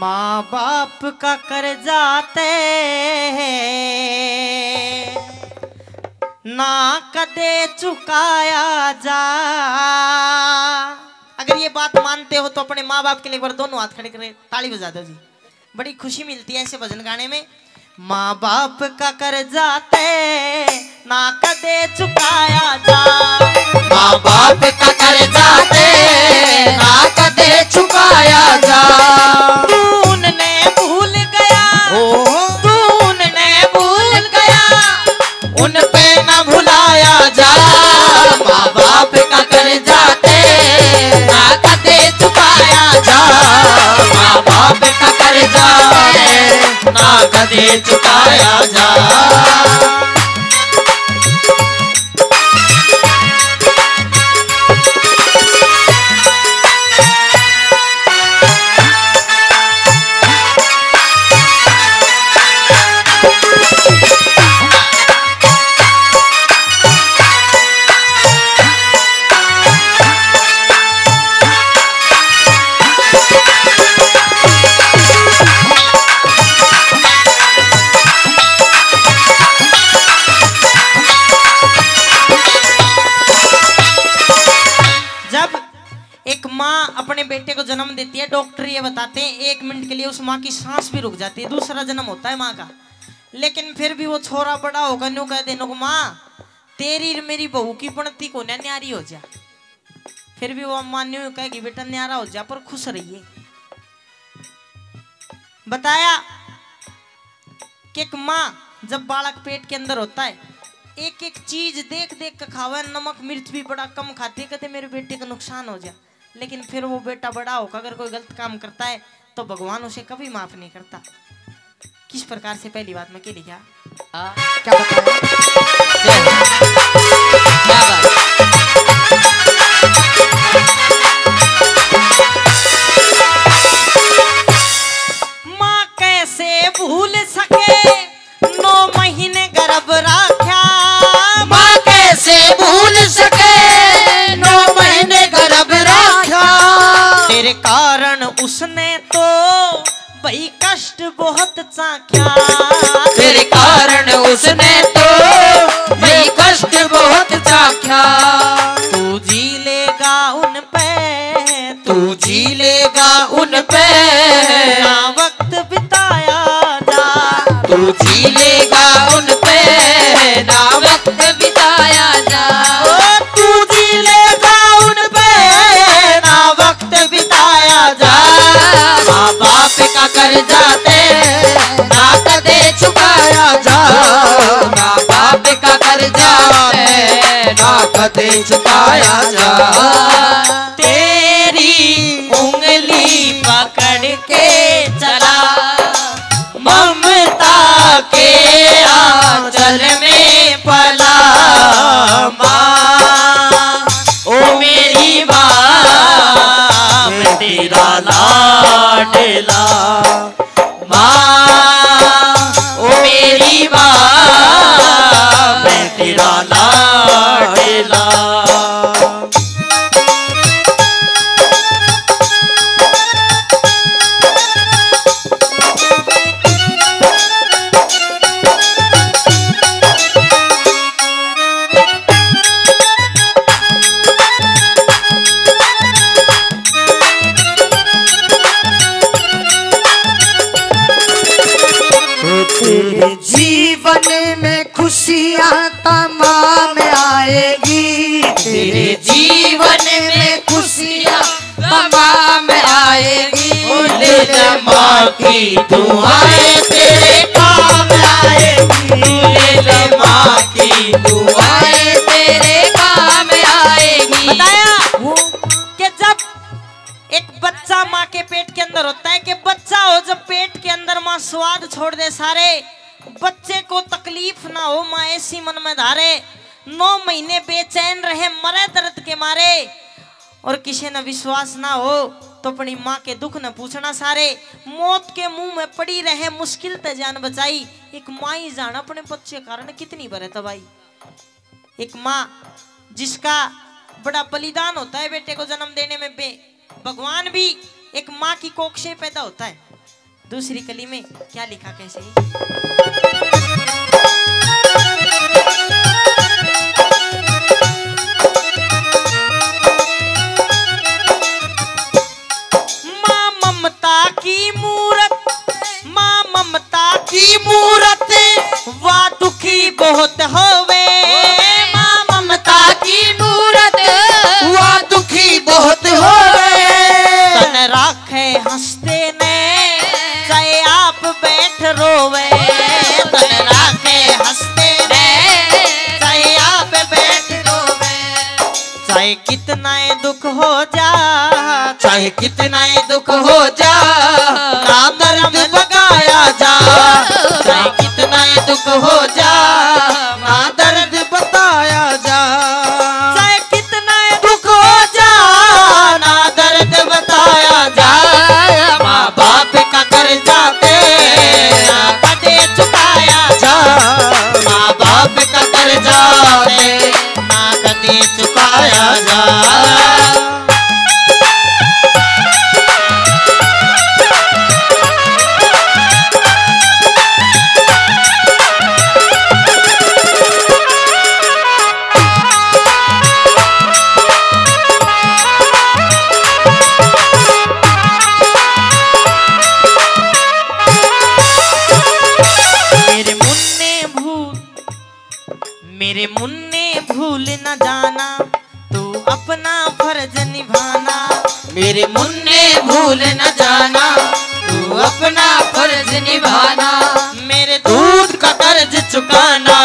माँ बाप का कर्जा ना कदे चुकाया जा। अगर ये बात मानते हो तो अपने माँ बाप के लिए एक बार दोनों हाथ खड़े करें, ताली बजा दो जी। बड़ी खुशी मिलती है ऐसे भजन गाने में। माँ बाप का कर्जा ना कदे चुकाया जा, माँ बाप का कर्जा ना कदे चुकाया जा। कदे चुकाया जा। जन्म देती है, डॉक्टर ये बताते हैं 1 मिनट के लिए उस माँ की सांस भी रुक जाती है, दूसरा जन्म होता है माँ का। लेकिन फिर भी वो छोरा बड़ा होगा न्यू कह देनो को माँ तेरी मेरी बहू की पणती को न्यारी हो जा। फिर भी वो माँ न्यू कहेगी बेटा न्यारा हो जा पर खुश रहिए। बताया कि एक माँ जब बालक पेट के अंदर होता है एक एक चीज देख देख कर खावा, नमक मिर्च भी बड़ा कम खाती, कहते मेरे बेटे का नुकसान हो जा। लेकिन फिर वो बेटा बड़ा होकर अगर कोई गलत काम करता है तो भगवान उसे कभी माफ नहीं करता। किस प्रकार से पहली बात में के लिखा क्या बताया? उसने तो भाई कष्ट बहुत चाख्या, तेरे कारण उसने तो भाई कष्ट बहुत चाख्या। तू जी लेगा उन पे, तू जी लेगा उन पे ना वक्त बिताया जा, तू जी लेगा उन पे ना वक्त बिताया जा। जाते ना कदे चुकाया जा, माँ बाप का कर्जा ना कदे चुकाया जा। तेरी उंगली पकड़ के चला ममता के आंचल में पला, माँ ओ मेरी माँ मैं तेरा लाडला, की दुआएं तेरे काम आएगी, ले माँ की दुआएं तेरे काम आएगी। बताया कि जब एक बच्चा माँ के पेट के अंदर होता है कि बच्चा हो जब पेट के अंदर माँ स्वाद छोड़ दे सारे, बच्चे को तकलीफ ना हो माँ ऐसी मन में धारे, 9 महीने बेचैन रहे मरे दर्द के मारे, और किसी न विश्वास ना हो तो अपनी माँ के दुख न पूछना सारे। मौत के मुंह में पड़ी रहे मुश्किल ते जान बचाई, एक माँ ही जान अपने बच्चे कारण कितनी बड़े तबाही। एक माँ जिसका बड़ा बलिदान होता है बेटे को जन्म देने में, भगवान भी एक माँ की कोख से पैदा होता है। दूसरी कली में क्या लिखा कैसे है। माँ ममता की मूरत, माँ ममता की मूरत वाह दुखी बहुत होवे। माँ ममता की मूरत वाह दुखी बहुत होवे। तन राखे हंसते ने चाहे आप बैठ रोवे। तन राखे हंसते ने चाहे आप बैठ रोवे। चाहे कितना दुख हो जा, चाहे कितना दुख हो जा, दर्द बगाया जा। चाहे कितना दुख हो जा, दर्द बताया जा। चाहे कितना दुख हो जा, दर्द बताया जा। माँ बाप का कर्जा तेरा पटे चुकाया जा। माँ बाप का कर्जा तेरा पटे चुकाया जा। मेरे मुन्ने भूल न जाना, तू अपना फर्ज निभाना। मेरे मुन्ने भूल न जाना, तू अपना फर्ज निभाना। मेरे दूध का कर्ज चुकाना,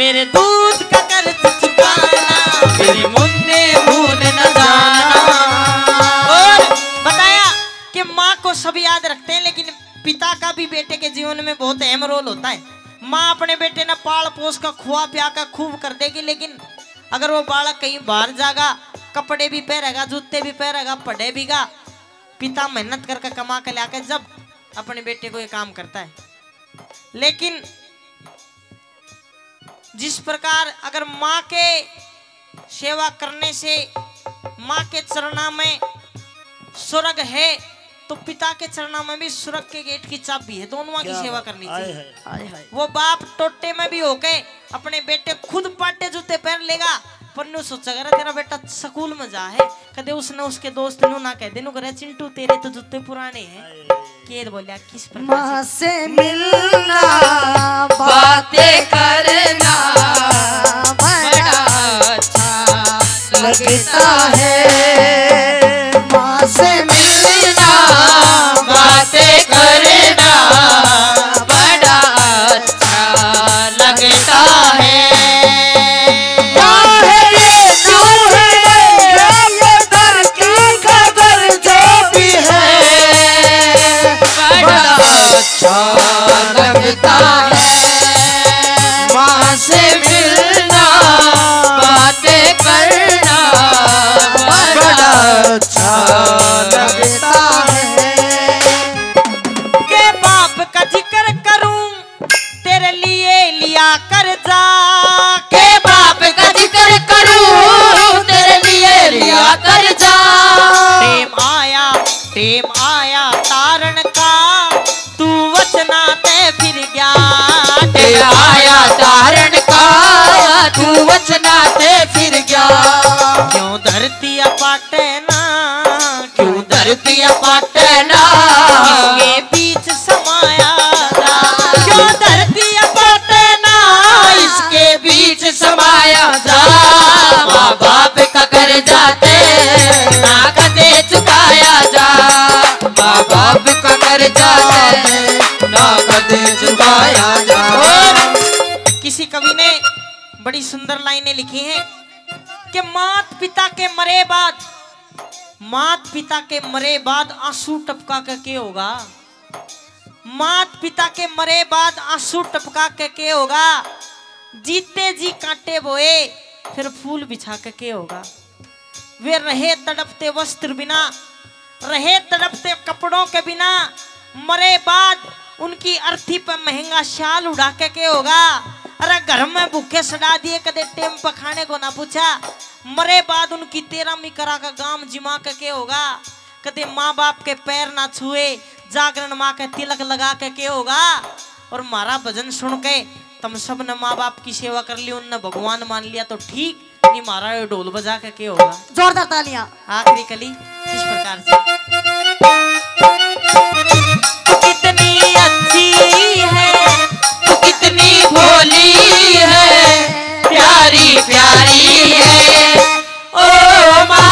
मेरे दूध का कर्ज चुकाना। मेरे मुन्ने भूल न जाना। और बताया कि माँ को सब याद रखते हैं, लेकिन पिता का भी बेटे के जीवन में बहुत अहम रोल होता है। माँ अपने बेटे ने पाल पोस का खुआ पिया का खूब कर देगी, लेकिन अगर वो बालक कहीं बाहर जाएगा, कपड़े भी पहरेगा, जूते भी पहरेगा, पढ़े भी गा, पिता मेहनत करके कमा के ला के जब अपने बेटे को ये काम करता है। लेकिन जिस प्रकार अगर माँ के सेवा करने से, माँ के चरणा में स्वर्ग है, तो पिता के चरणों में भी स्वर्ग के गेट की चाबी है। दोनों की सेवा करनी चाहिए। वो बाप टोटे में भी होके अपने बेटे खुद पाटे जूते पहन लेगा, पर नु सोचेगा रे तेरा बेटा स्कूल में जा है, कदे उसने उसके दोस्त नु ना कह देनु करे चिंटू तेरे तो जूते पुराने हैं। केर बोलिया किस प्रकार माँ से मिलना, बातें करना बड़ा अच्छा लगता है। माँ से मिलना, बातें करना बड़ा अच्छा लगता है। क्या है ये जो है, ये दर की कदर जो भी है बड़ा अच्छा लगता है। माँ से मिलना, बातें करना बड़ा अच्छा लगता है। के बाप का जिक्र करूं तेरे लिए लिया कर्जा। के बाप का जिक्र करूं तेरे लिए लिया कर्जा। टेम आया तारण का, तू वचना ते फिर गया। टेम आया तारण का, तू वचना ते फिर गया। क्यों धरती अपाटे ना, क्यों धरती अपाटे ना, इसके बीच समाया था। क्यों धरती अपाटे ना, इसके बीच समाया था। माँ बाप का कर्जा तेरा कदे चुकाया जा। माँ बाप का कर्जा तेरा कदे चुकाया जा। किसी कवि ने बड़ी सुंदर लाइनें लिखी हैं कि मात पिता के मरे बाद आंसू टपका के होगा। मात पिता के मरे बाद आंसू टपका के होगा। जीते जी कांटे बोए फिर फूल बिछा के होगा। वे रहे तड़पते वस्त्र बिना, रहे तड़पते कपड़ों के बिना। मरे बाद उनकी अर्थी पर महंगा शाल उड़ा के होगा। अरे घर में भूखे सड़ा दिए, कदे टेम पर खाने को ना पूछा। मरे बाद उनकी तेरा मी करा का गाम जिमा के होगा। कदे माँ बाप के पैर ना छुए, जागरण माँ के तिलक लगा के होगा। और मारा भजन सुन के तुम सब ने माँ बाप की सेवा कर ली, उनने भगवान मान लिया तो ठीक, नहीं मारा ये ढोल बजा के होगा। जोरदार तालियां आखिरी कली इस प्रकार से। कितनी अच्छी है तू, कितनी भोली है, प्यारी प्यारी है। ओ माँ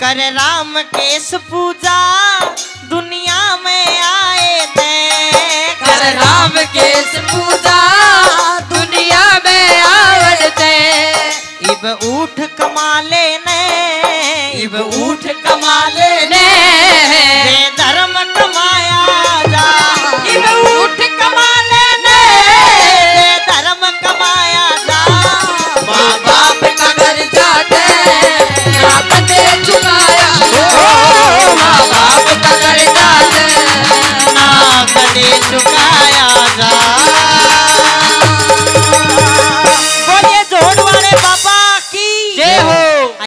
करे राम केश पूजा दुनिया